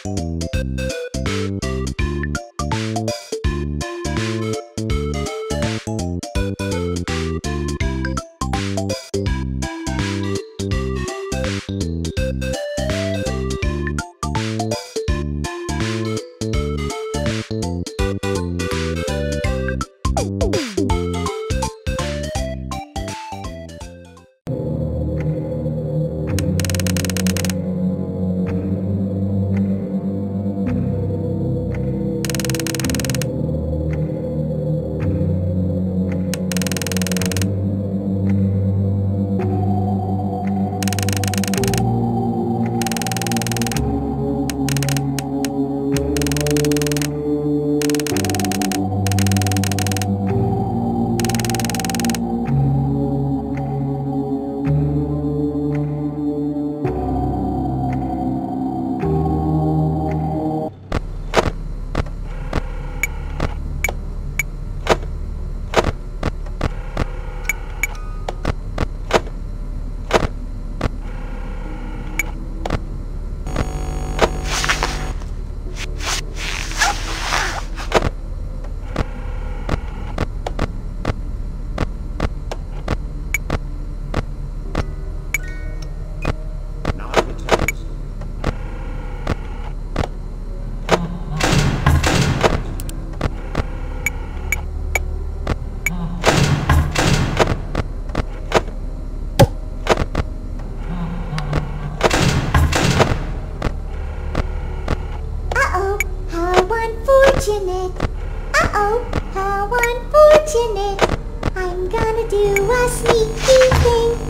Uh-oh, how unfortunate. I'm gonna do a sneaky thing.